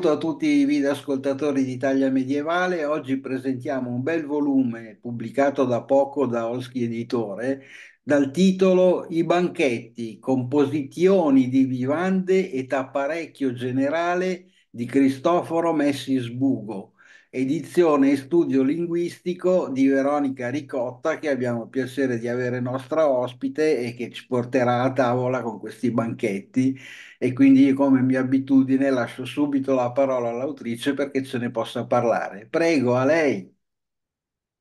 saluto a tutti i videoascoltatori di Italia Medievale. Oggi presentiamo un bel volume pubblicato da poco da Olschki Editore dal titolo I Banchetti, composizioni di vivande e tapparecchio generale di Cristoforo Messisbugo, edizione e studio linguistico di Veronica Ricotta, che abbiamo il piacere di avere nostra ospite e che ci porterà a tavola con questi banchetti. E quindi, come mia abitudine, lascio subito la parola all'autrice perché ce ne possa parlare. Prego, a lei.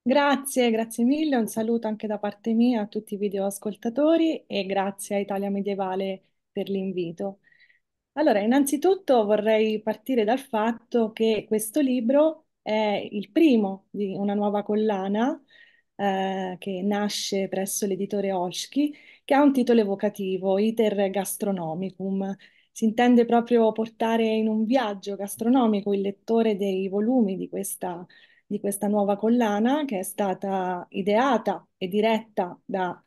Grazie, grazie mille. Un saluto anche da parte mia a tutti i videoascoltatori e grazie a Italia Medievale per l'invito. Allora, innanzitutto vorrei partire dal fatto che questo libro è il primo di una nuova collana che nasce presso l'editore Olschki, che ha un titolo evocativo, Iter Gastronomicum. Si intende proprio portare in un viaggio gastronomico il lettore dei volumi di questa nuova collana, che è stata ideata e diretta da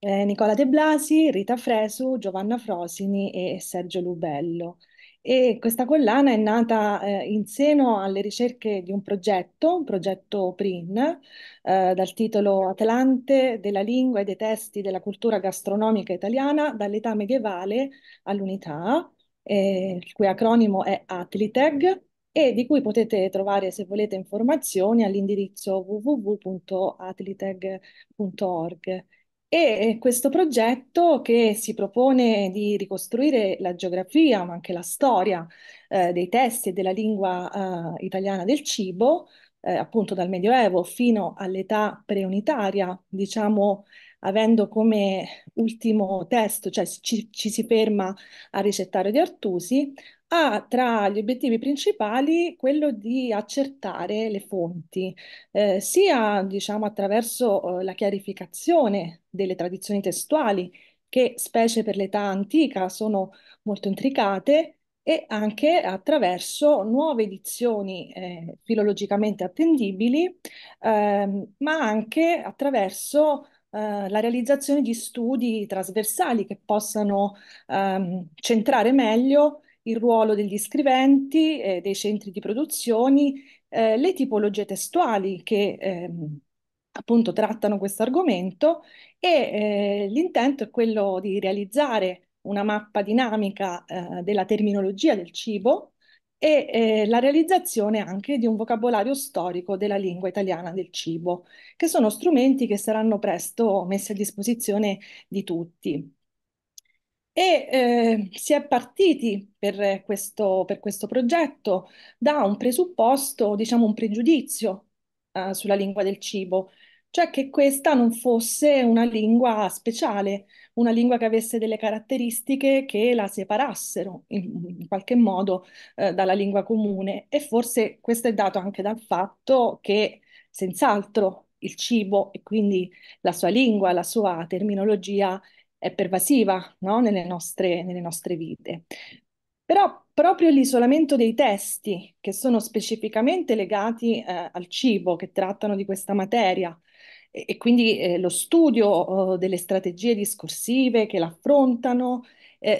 Nicola De Blasi, Rita Fresu, Giovanna Frosini e Sergio Lubello. E questa collana è nata in seno alle ricerche di un progetto PRIN, dal titolo Atlante della lingua e dei testi della cultura gastronomica italiana dall'età medievale all'unità, il cui acronimo è ATLITEG e di cui potete trovare, se volete, informazioni all'indirizzo www.atliteg.org. E questo progetto, che si propone di ricostruire la geografia, ma anche la storia dei testi e della lingua italiana del cibo, appunto dal Medioevo fino all'età preunitaria, diciamo, avendo come ultimo testo, cioè ci si ferma al ricettario di Artusi, ha tra gli obiettivi principali quello di accertare le fonti, sia, diciamo, attraverso la chiarificazione delle tradizioni testuali, che specie per l'età antica sono molto intricate, e anche attraverso nuove edizioni filologicamente attendibili, ma anche attraverso la realizzazione di studi trasversali che possano centrare meglio il ruolo degli scriventi, dei centri di produzioni, le tipologie testuali che appunto trattano questo argomento, e l'intento è quello di realizzare una mappa dinamica della terminologia del cibo e la realizzazione anche di un vocabolario storico della lingua italiana del cibo, che sono strumenti che saranno presto messi a disposizione di tutti. E si è partiti per questo progetto da un presupposto, diciamo un pregiudizio sulla lingua del cibo, cioè che questa non fosse una lingua speciale, una lingua che avesse delle caratteristiche che la separassero in qualche modo dalla lingua comune. E forse questo è dato anche dal fatto che senz'altro il cibo, e quindi la sua lingua, la sua terminologia, è pervasiva, no? nelle nostre vite. Però proprio l'isolamento dei testi che sono specificamente legati al cibo, che trattano di questa materia, e quindi lo studio delle strategie discorsive che l'affrontano,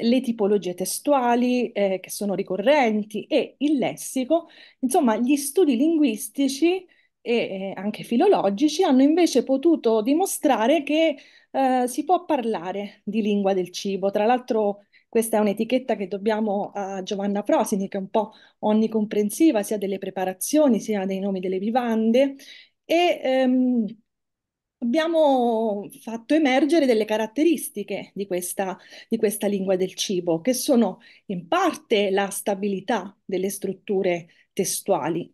le tipologie testuali che sono ricorrenti e il lessico, insomma gli studi linguistici e anche filologici hanno invece potuto dimostrare che si può parlare di lingua del cibo. Tra l'altro questa è un'etichetta che dobbiamo a Giovanna Frosini, che è un po' onnicomprensiva sia delle preparazioni sia dei nomi delle vivande, e abbiamo fatto emergere delle caratteristiche di questa lingua del cibo, che sono in parte la stabilità delle strutture testuali.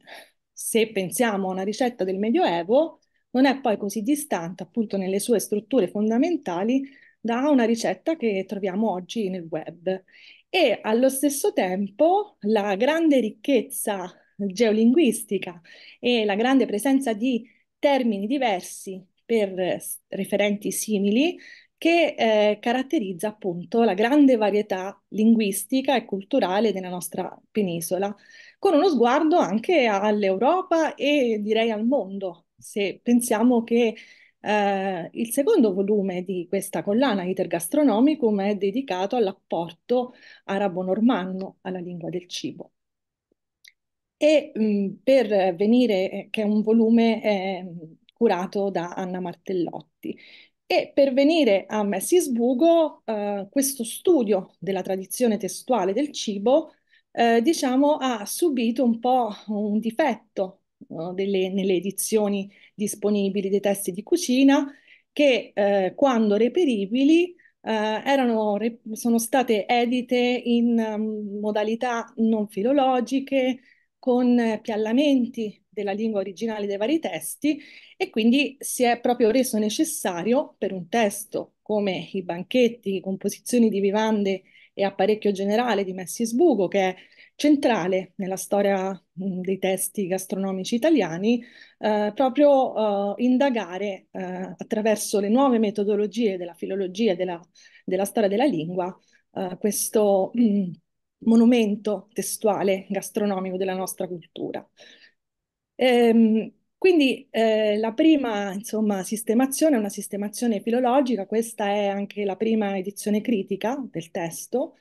Se pensiamo a una ricetta del Medioevo, non è poi così distante, appunto, nelle sue strutture fondamentali da una ricetta che troviamo oggi nel web. E allo stesso tempo la grande ricchezza geolinguistica e la grande presenza di termini diversi per referenti simili che caratterizza appunto la grande varietà linguistica e culturale della nostra penisola, con uno sguardo anche all'Europa e direi al mondo, se pensiamo che il secondo volume di questa collana, Iter Gastronomicum, è dedicato all'apporto arabo-normanno alla lingua del cibo. e per venire, che è un volume curato da Anna Martellotti. E per venire a Messisbugo, questo studio della tradizione testuale del cibo, diciamo, ha subito un po' un difetto, no, nelle edizioni disponibili dei testi di cucina, che quando reperibili sono state edite in modalità non filologiche, con piallamenti della lingua originale dei vari testi, e quindi si è proprio reso necessario per un testo come I Banchetti, composizioni di vivande e apparecchio generale di Messisbugo, che è centrale nella storia dei testi gastronomici italiani, proprio indagare attraverso le nuove metodologie della filologia e della storia della lingua questo monumento testuale gastronomico della nostra cultura. Quindi la prima, insomma, sistemazione è una sistemazione filologica. Questa è anche la prima edizione critica del testo.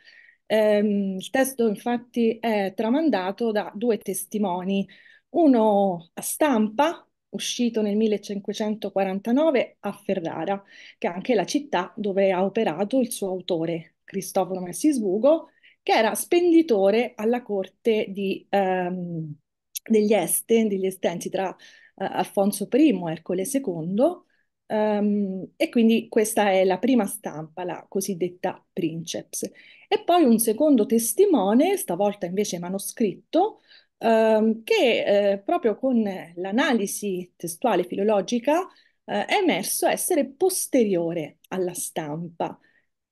Il testo infatti è tramandato da due testimoni, uno a stampa uscito nel 1549 a Ferrara, che è anche la città dove ha operato il suo autore, Cristoforo Messisbugo, che era spenditore alla corte degli Estensi tra Alfonso I e Ercole II, e quindi questa è la prima stampa, la cosiddetta princeps. E poi un secondo testimone, stavolta invece manoscritto, che proprio con l'analisi testuale filologica è emerso essere posteriore alla stampa,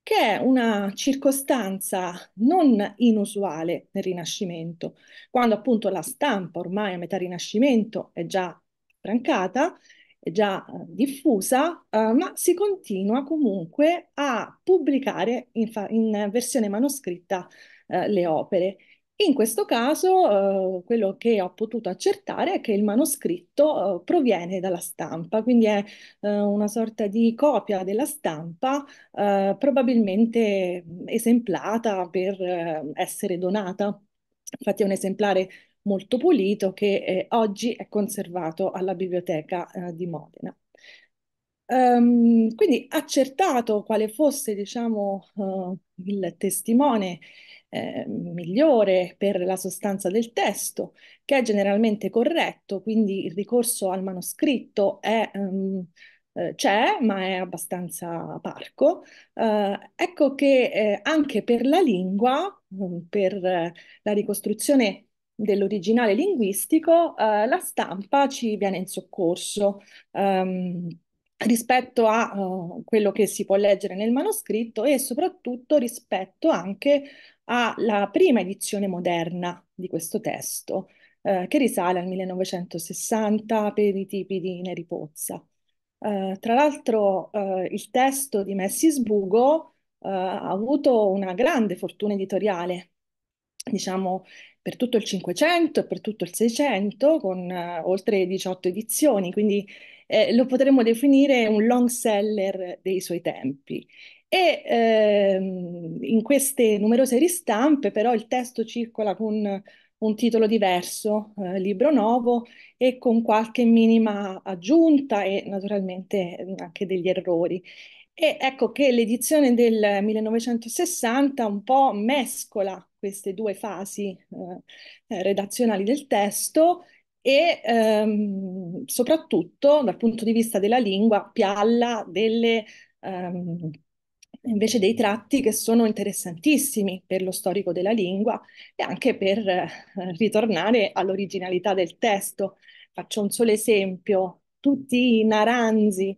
che è una circostanza non inusuale nel Rinascimento, quando appunto la stampa ormai a metà Rinascimento è già francata, è già diffusa, ma si continua comunque a pubblicare in versione manoscritta le opere. In questo caso quello che ho potuto accertare è che il manoscritto proviene dalla stampa, quindi è una sorta di copia della stampa, probabilmente esemplata per essere donata. Infatti è un esemplare molto pulito che oggi è conservato alla biblioteca di Modena. Quindi accertato quale fosse, diciamo, il testimone migliore per la sostanza del testo, che è generalmente corretto, quindi il ricorso al manoscritto c'è, ma è abbastanza parco. Ecco che anche per la lingua, per la ricostruzione dell'originale linguistico, la stampa ci viene in soccorso. Rispetto a quello che si può leggere nel manoscritto, e soprattutto rispetto anche alla prima edizione moderna di questo testo, che risale al 1960 per i tipi di Neri Pozza. Tra l'altro il testo di Messisbugo ha avuto una grande fortuna editoriale, diciamo, per tutto il 500 e per tutto il 600, con oltre 18 edizioni, quindi lo potremmo definire un long seller dei suoi tempi. E in queste numerose ristampe però il testo circola con un titolo diverso, libro nuovo, e con qualche minima aggiunta e naturalmente anche degli errori. E ecco che l'edizione del 1960 un po' mescola queste due fasi redazionali del testo, e soprattutto dal punto di vista della lingua pialla invece dei tratti che sono interessantissimi per lo storico della lingua e anche per ritornare all'originalità del testo. Faccio un solo esempio: tutti i naranzi,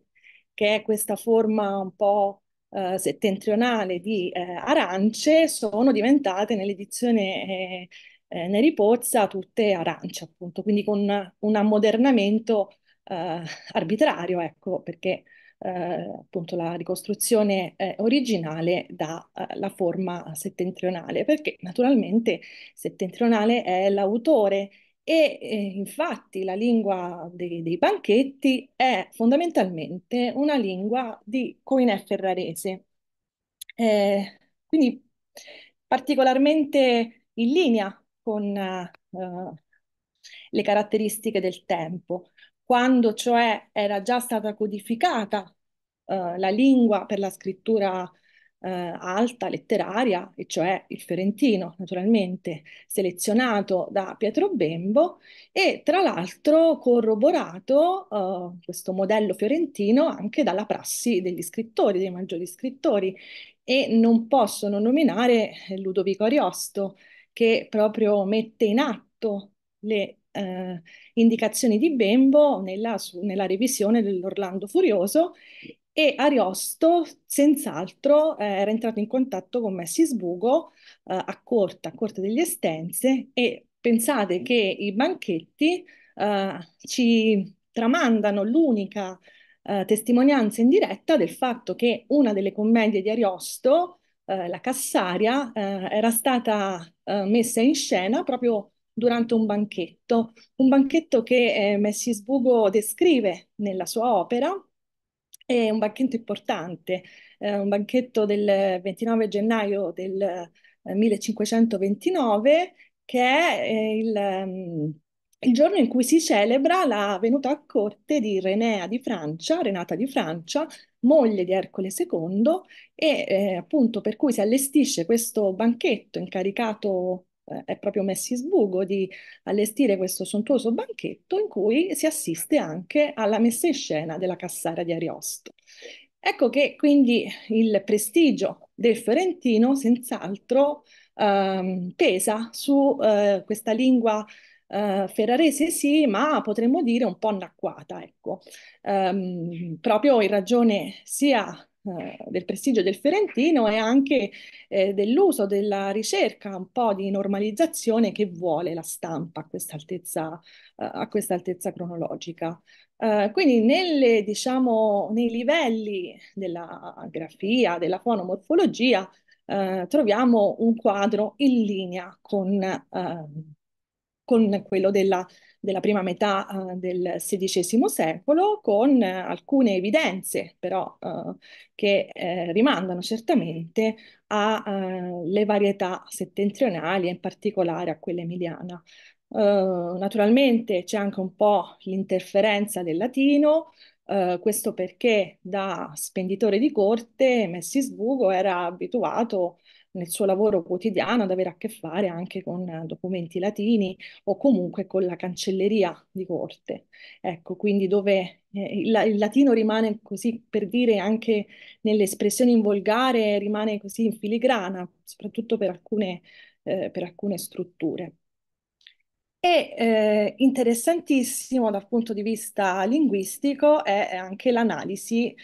che è questa forma un po' settentrionale di arance, sono diventate nell'edizione Neri Pozza tutte arance, appunto, quindi con un ammodernamento arbitrario, ecco, perché appunto la ricostruzione originale dà la forma settentrionale, perché naturalmente settentrionale è l'autore, e infatti la lingua dei Banchetti è fondamentalmente una lingua di Coinè ferrarese, quindi particolarmente in linea con le caratteristiche del tempo, quando cioè era già stata codificata la lingua per la scrittura alta, letteraria, e cioè il fiorentino, naturalmente selezionato da Pietro Bembo, e tra l'altro corroborato questo modello fiorentino anche dalla prassi degli scrittori, dei maggiori scrittori, e non posso non nominare Ludovico Ariosto, che proprio mette in atto le indicazioni di Bembo nella revisione dell'Orlando Furioso. E Ariosto, senz'altro, era entrato in contatto con Messisbugo a corte degli Estense, e pensate che i banchetti ci tramandano l'unica testimonianza in diretta del fatto che una delle commedie di Ariosto, la Cassaria, era stata messa in scena proprio durante un banchetto che Messisbugo descrive nella sua opera. È un banchetto importante, un banchetto del 29 gennaio del 1529, che è il giorno in cui si celebra la venuta a corte di Renata di Francia, moglie di Ercole II, e appunto per cui si allestisce questo banchetto, incaricato è proprio Messisbugo di allestire questo sontuoso banchetto, in cui si assiste anche alla messa in scena della Cassara di Ariosto. Ecco che quindi il prestigio del fiorentino senz'altro pesa su questa lingua ferrarese, sì, ma potremmo dire un po' anacquata, ecco, proprio in ragione sia del prestigio del fiorentino e anche dell'uso della ricerca un po' di normalizzazione che vuole la stampa a quest'altezza cronologica. Quindi nei livelli della grafia, della fonomorfologia, troviamo un quadro in linea con quello della prima metà del XVI secolo, con alcune evidenze però che rimandano certamente alle varietà settentrionali e in particolare a quella emiliana. Naturalmente c'è anche un po' l'interferenza del latino, questo perché da spenditore di corte Messisbugo era abituato nel suo lavoro quotidiano ad avere a che fare anche con documenti latini o comunque con la cancelleria di corte. Ecco, quindi dove il latino rimane, così per dire, anche nelle espressioni in volgare, rimane così in filigrana, soprattutto per alcune strutture. E interessantissimo dal punto di vista linguistico è anche l'analisi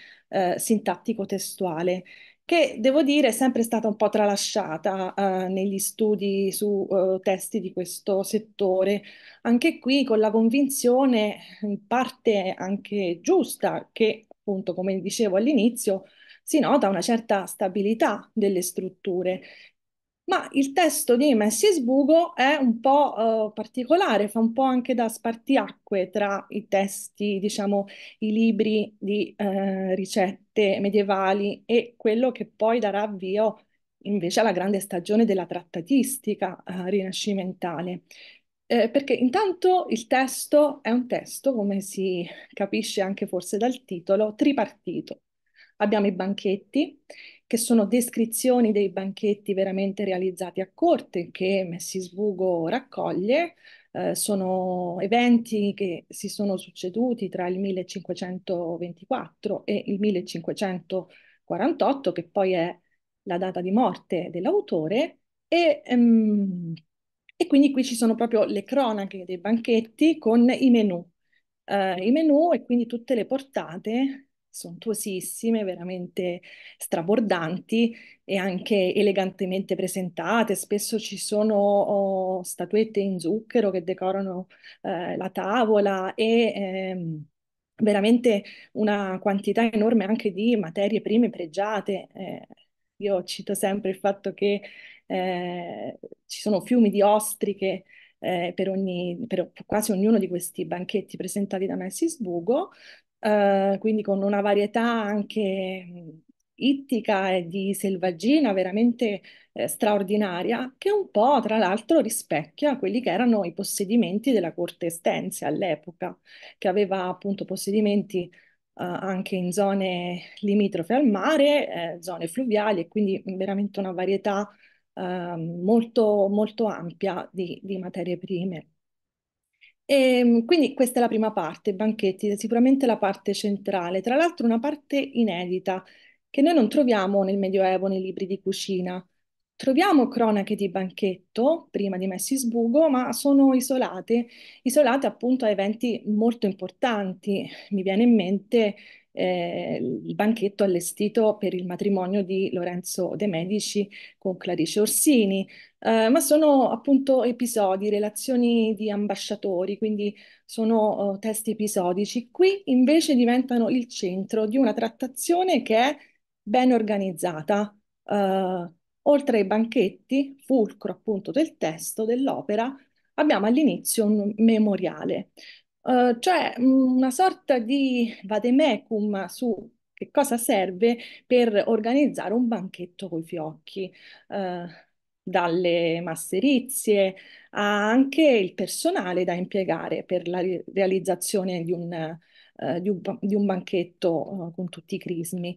sintattico-testuale, che devo dire è sempre stata un po' tralasciata negli studi su testi di questo settore, anche qui con la convinzione, in parte anche giusta, che appunto, come dicevo all'inizio, si nota una certa stabilità delle strutture. Ma il testo di Messisbugo è un po' particolare, fa un po' anche da spartiacque tra i testi, diciamo, i libri di ricette medievali e quello che poi darà avvio invece alla grande stagione della trattatistica rinascimentale. Perché intanto il testo è un testo, come si capisce anche forse dal titolo, tripartito. Abbiamo i banchetti, che sono descrizioni dei banchetti veramente realizzati a corte, che Messisbugo raccoglie, sono eventi che si sono succeduti tra il 1524 e il 1548, che poi è la data di morte dell'autore, e quindi qui ci sono proprio le cronache dei banchetti con i menù e quindi tutte le portate sontuosissime, veramente strabordanti e anche elegantemente presentate. Spesso ci sono statuette in zucchero che decorano la tavola e veramente una quantità enorme anche di materie prime pregiate. Io cito sempre il fatto che ci sono fiumi di ostriche per quasi ognuno di questi banchetti presentati da Messisbugo, quindi con una varietà anche ittica e di selvaggina veramente straordinaria, che un po' tra l'altro rispecchia quelli che erano i possedimenti della corte estense all'epoca, che aveva appunto possedimenti anche in zone limitrofe al mare, zone fluviali, e quindi veramente una varietà molto, molto ampia di materie prime. E quindi questa è la prima parte, banchetti, sicuramente la parte centrale, tra l'altro una parte inedita che noi non troviamo nel Medioevo nei libri di cucina. Troviamo cronache di banchetto, prima di Messisbugo, ma sono isolate appunto a eventi molto importanti. Mi viene in mente il banchetto allestito per il matrimonio di Lorenzo de' Medici con Clarice Orsini, ma sono appunto episodi, relazioni di ambasciatori, quindi sono testi episodici. Qui invece diventano il centro di una trattazione che è ben organizzata. Oltre ai banchetti, fulcro appunto del testo, dell'opera, abbiamo all'inizio un memoriale, cioè una sorta di vademecum su che cosa serve per organizzare un banchetto coi fiocchi, dalle masserizie a anche il personale da impiegare per la realizzazione di un banchetto con tutti i crismi.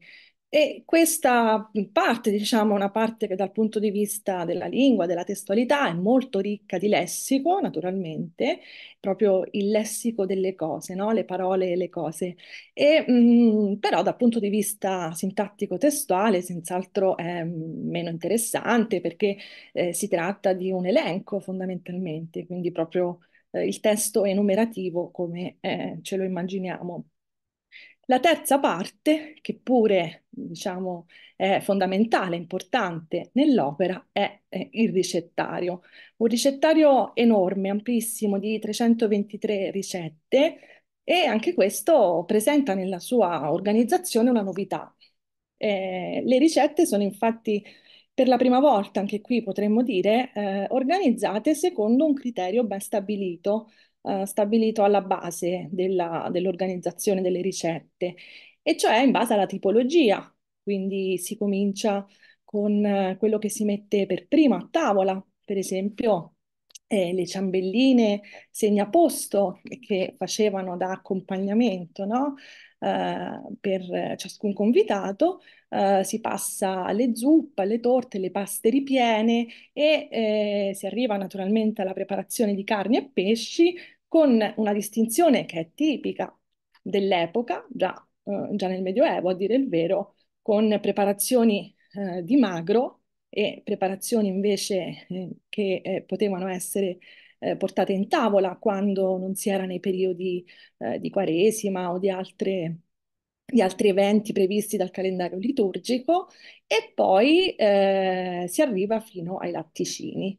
E questa parte, diciamo, una parte che dal punto di vista della lingua, della testualità, è molto ricca di lessico, naturalmente, proprio il lessico delle cose, no? Le parole e le cose. E, però dal punto di vista sintattico-testuale senz'altro è meno interessante, perché si tratta di un elenco fondamentalmente, quindi proprio il testo enumerativo come ce lo immaginiamo. La terza parte, che pure diciamo, è fondamentale, importante nell'opera, è il ricettario. Un ricettario enorme, amplissimo, di 323 ricette, e anche questo presenta nella sua organizzazione una novità. Le ricette sono infatti, per la prima volta, anche qui potremmo dire, organizzate secondo un criterio ben stabilito alla base dell'organizzazione delle ricette, e cioè in base alla tipologia. Quindi si comincia con quello che si mette per primo a tavola, per esempio le ciambelline segnaposto che facevano da accompagnamento, no? Per ciascun convitato. Si passa alle zuppe, alle torte, alle paste ripiene, e si arriva naturalmente alla preparazione di carni e pesci, con una distinzione che è tipica dell'epoca, già nel Medioevo a dire il vero, con preparazioni di magro e preparazioni invece che potevano essere portate in tavola quando non si era nei periodi di Quaresima o di altri eventi previsti dal calendario liturgico, e poi si arriva fino ai latticini.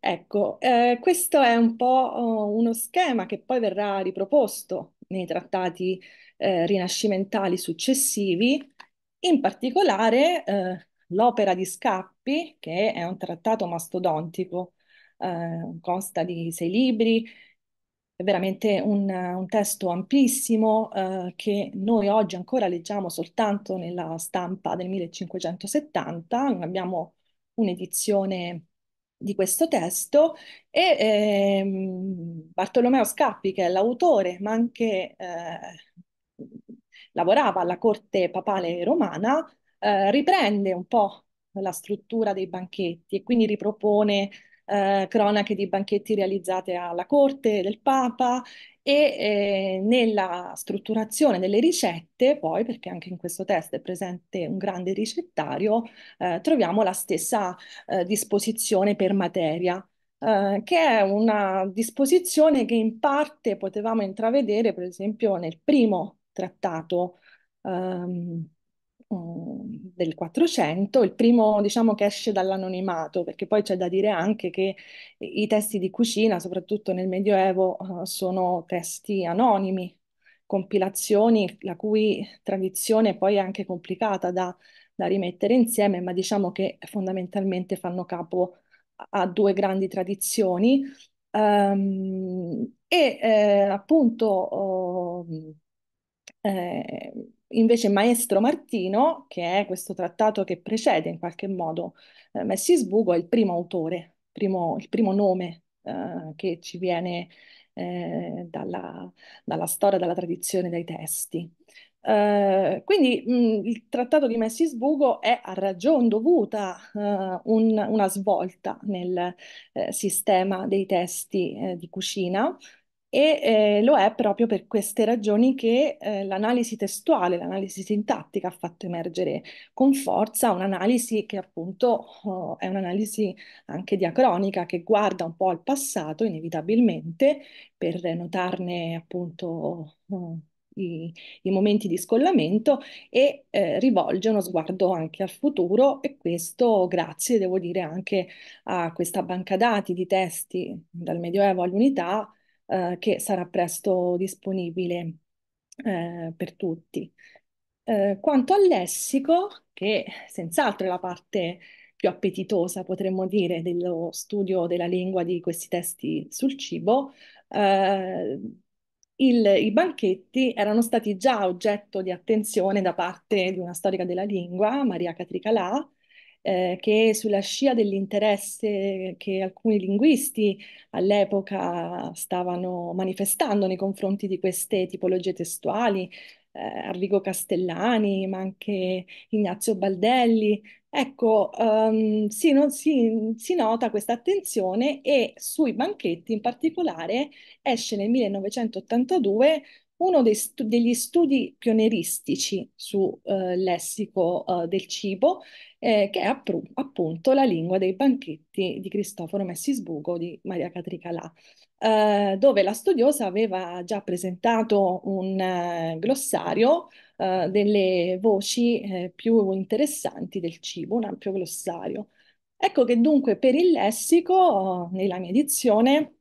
Ecco, questo è un po' uno schema che poi verrà riproposto nei trattati rinascimentali successivi, in particolare l'opera di Scappi, che è un trattato mastodontico, consta di 6 libri. È veramente un testo amplissimo che noi oggi ancora leggiamo soltanto nella stampa del 1570, non abbiamo un'edizione di questo testo, e Bartolomeo Scappi, che è l'autore, ma anche lavorava alla corte papale romana, riprende un po' la struttura dei banchetti e quindi ripropone cronache di banchetti realizzate alla corte del Papa, e nella strutturazione delle ricette, poi, perché anche in questo testo è presente un grande ricettario, troviamo la stessa disposizione per materia, che è una disposizione che in parte potevamo intravedere per esempio nel primo trattato del 400, il primo, diciamo, che esce dall'anonimato, perché poi c'è da dire anche che i testi di cucina, soprattutto nel Medioevo, sono testi anonimi, compilazioni la cui tradizione poi è anche complicata da rimettere insieme, ma diciamo che fondamentalmente fanno capo a due grandi tradizioni, appunto invece Maestro Martino, che è questo trattato che precede in qualche modo Messisbugo, è il primo autore, il primo nome che ci viene dalla storia, dalla tradizione, dai testi. Quindi il trattato di Messisbugo è a ragion dovuta una svolta nel sistema dei testi di cucina, e lo è proprio per queste ragioni che l'analisi testuale, l'analisi sintattica ha fatto emergere con forza un'analisi che appunto è un'analisi anche diacronica, che guarda un po' al passato inevitabilmente per notarne appunto i momenti di scollamento e rivolge uno sguardo anche al futuro, e questo grazie, devo dire, anche a questa banca dati di testi dal Medioevo all'Unità che sarà presto disponibile per tutti. Quanto al lessico, che senz'altro è la parte più appetitosa, potremmo dire, dello studio della lingua di questi testi sul cibo, I banchetti erano stati già oggetto di attenzione da parte di una storica della lingua, Maria Catricalà, che sulla scia dell'interesse che alcuni linguisti all'epoca stavano manifestando nei confronti di queste tipologie testuali, Arvigo Castellani, ma anche Ignazio Baldelli, ecco, si nota questa attenzione, e sui banchetti in particolare esce nel 1982 uno degli studi pionieristici su lessico del cibo, che è appunto la lingua dei banchetti di Cristoforo Messisbugo di Maria Catricalà, dove la studiosa aveva già presentato un glossario delle voci più interessanti del cibo, un ampio glossario. Ecco che dunque per il lessico, nella mia edizione,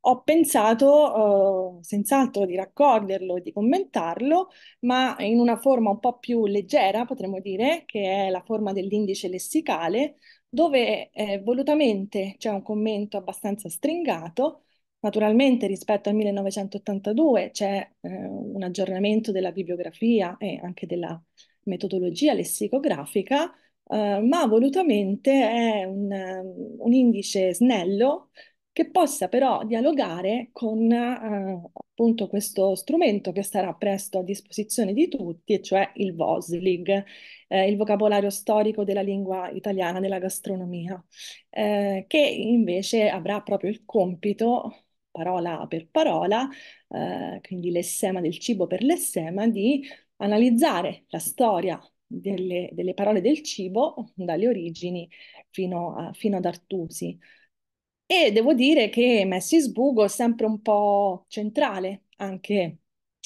ho pensato senz'altro di raccoglierlo e di commentarlo, ma in una forma un po' più leggera, potremmo dire, che è la forma dell'indice lessicale, dove volutamente c'è un commento abbastanza stringato. Naturalmente rispetto al 1982 c'è un aggiornamento della bibliografia e anche della metodologia lessicografica, ma volutamente è un indice snello che possa però dialogare con appunto questo strumento che sarà presto a disposizione di tutti, e cioè il VOSLIG, il vocabolario storico della lingua italiana della gastronomia, che invece avrà proprio il compito, parola per parola, quindi lessema del cibo per lessema, di analizzare la storia delle parole del cibo dalle origini fino ad Artusi. E devo dire che Messisbugo è sempre un po' centrale anche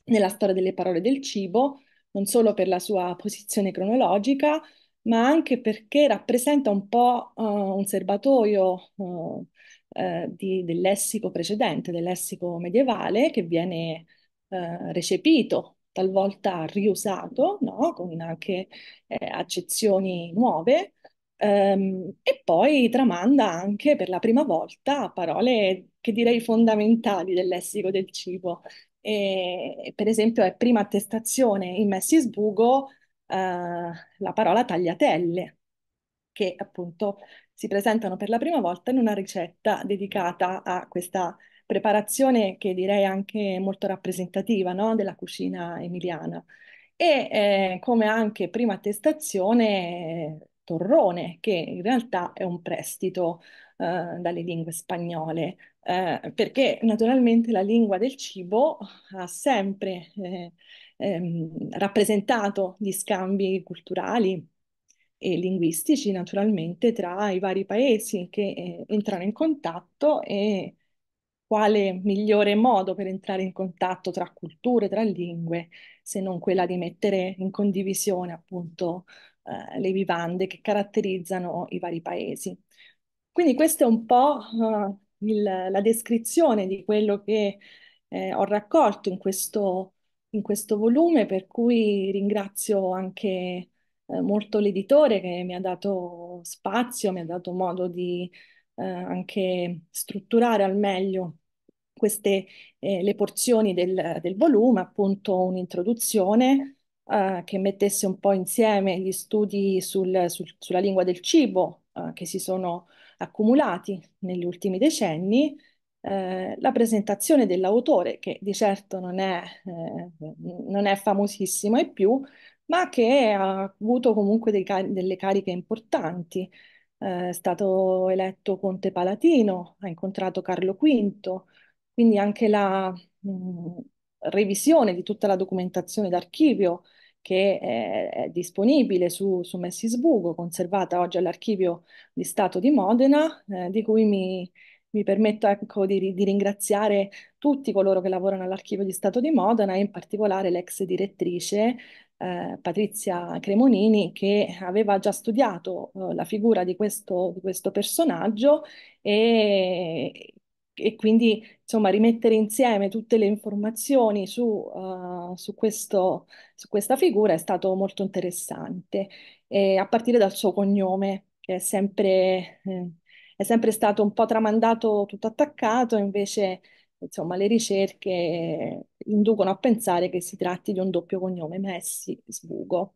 nella storia delle parole del cibo, non solo per la sua posizione cronologica, ma anche perché rappresenta un po' un serbatoio del lessico precedente, del lessico medievale, che viene recepito, talvolta riusato, no? Con anche accezioni nuove, e poi tramanda anche per la prima volta parole che direi fondamentali del lessico del cibo. E, per esempio, è prima attestazione in Messisbugo la parola tagliatelle, che appunto si presentano per la prima volta in una ricetta dedicata a questa preparazione, che direi anche molto rappresentativa, no? Della cucina emiliana. E come anche prima attestazione torrone, che in realtà è un prestito dalle lingue spagnole, perché naturalmente la lingua del cibo ha sempre rappresentato gli scambi culturali e linguistici, naturalmente, tra i vari paesi che entrano in contatto, e quale migliore modo per entrare in contatto tra culture, tra lingue, se non quella di mettere in condivisione appunto le vivande che caratterizzano i vari paesi. Quindi questa è un po' la descrizione di quello che ho raccolto in questo volume, per cui ringrazio anche molto l'editore che mi ha dato spazio, mi ha dato modo di anche strutturare al meglio queste le porzioni del volume, appunto un'introduzione che mettesse un po' insieme gli studi sulla lingua del cibo che si sono accumulati negli ultimi decenni, la presentazione dell'autore, che di certo non è famosissimo e più, ma che ha avuto comunque delle cariche importanti. È stato eletto conte palatino, ha incontrato Carlo V, quindi anche la revisione di tutta la documentazione d'archivio che è disponibile su Messisbugo, conservata oggi all'Archivio di Stato di Modena, di cui mi permetto, ecco, di ringraziare tutti coloro che lavorano all'Archivio di Stato di Modena, e in particolare l'ex direttrice Patrizia Cremonini, che aveva già studiato la figura di questo personaggio, e quindi, insomma, rimettere insieme tutte le informazioni su questa figura è stato molto interessante, a partire dal suo cognome, che è sempre stato un po' tramandato, tutto attaccato, invece, insomma, le ricerche inducono a pensare che si tratti di un doppio cognome, Messisbugo.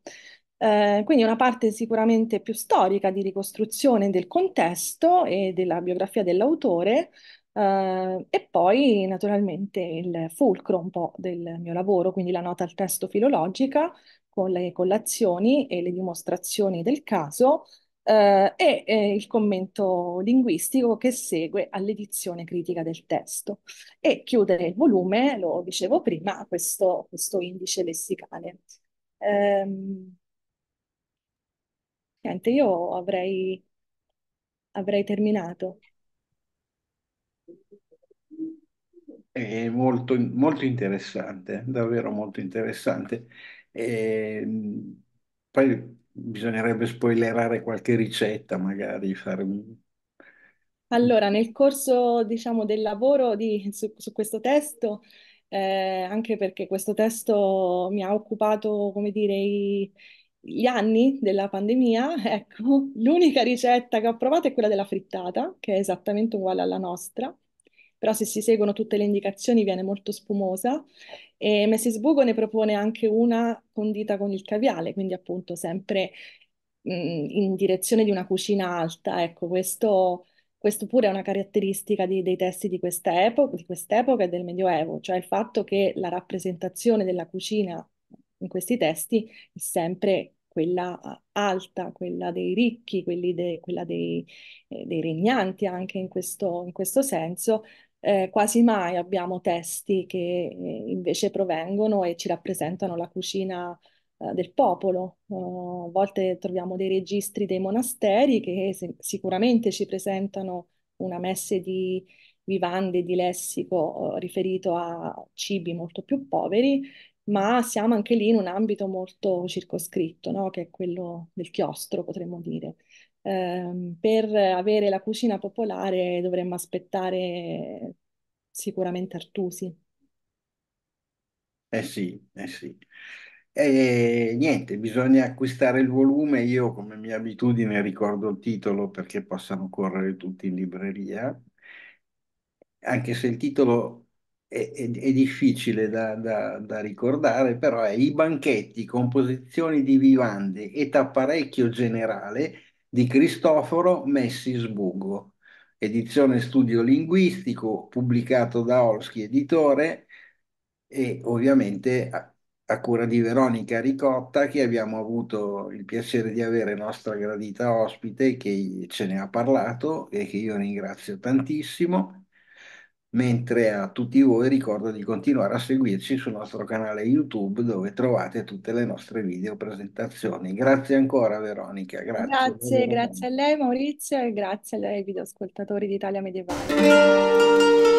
Quindi una parte sicuramente più storica, di ricostruzione del contesto e della biografia dell'autore, e poi naturalmente il fulcro un po' del mio lavoro, quindi la nota al testo filologica con le collazioni e le dimostrazioni del caso, e il commento linguistico che segue all'edizione critica del testo, e chiudere il volume, lo dicevo prima, questo indice lessicale. Niente, io avrei terminato. È molto, molto interessante, davvero molto interessante. Poi bisognerebbe spoilerare qualche ricetta, magari fare un... Allora, nel corso, diciamo, del lavoro su questo testo, anche perché questo testo mi ha occupato, come dire, gli anni della pandemia, ecco, l'unica ricetta che ho provato è quella della frittata, che è esattamente uguale alla nostra, però se si seguono tutte le indicazioni viene molto spumosa, e Messisbugo ne propone anche una condita con il caviale, quindi appunto sempre in direzione di una cucina alta. Ecco, questo pure è una caratteristica dei testi di quest'epoca e del Medioevo, cioè il fatto che la rappresentazione della cucina in questi testi è sempre quella alta, quella dei ricchi, quella dei regnanti, anche in questo senso. Quasi mai abbiamo testi che invece provengono e ci rappresentano la cucina del popolo. A volte troviamo dei registri dei monasteri che sicuramente ci presentano una messe di vivande, di lessico riferito a cibi molto più poveri, ma siamo anche lì in un ambito molto circoscritto, no? Che è quello del chiostro, potremmo dire. Per avere la cucina popolare dovremmo aspettare sicuramente Artusi. Eh sì, eh sì. E niente, bisogna acquistare il volume. Io, come mia abitudine, ricordo il titolo perché possano correre tutti in libreria, anche se il titolo è difficile da ricordare, però è I Banchetti, composizioni di vivande e tapparecchio generale di Cristoforo Messisbugo, edizione studio linguistico, pubblicato da Olschki Editore, e ovviamente a cura di Veronica Ricotta, che abbiamo avuto il piacere di avere nostra gradita ospite, che ce ne ha parlato e che io ringrazio tantissimo. Mentre a tutti voi ricordo di continuare a seguirci sul nostro canale YouTube, dove trovate tutte le nostre video presentazioni. Grazie ancora, Veronica. Grazie a lei, Maurizio, e grazie ai videoascoltatori di Italia Medievale.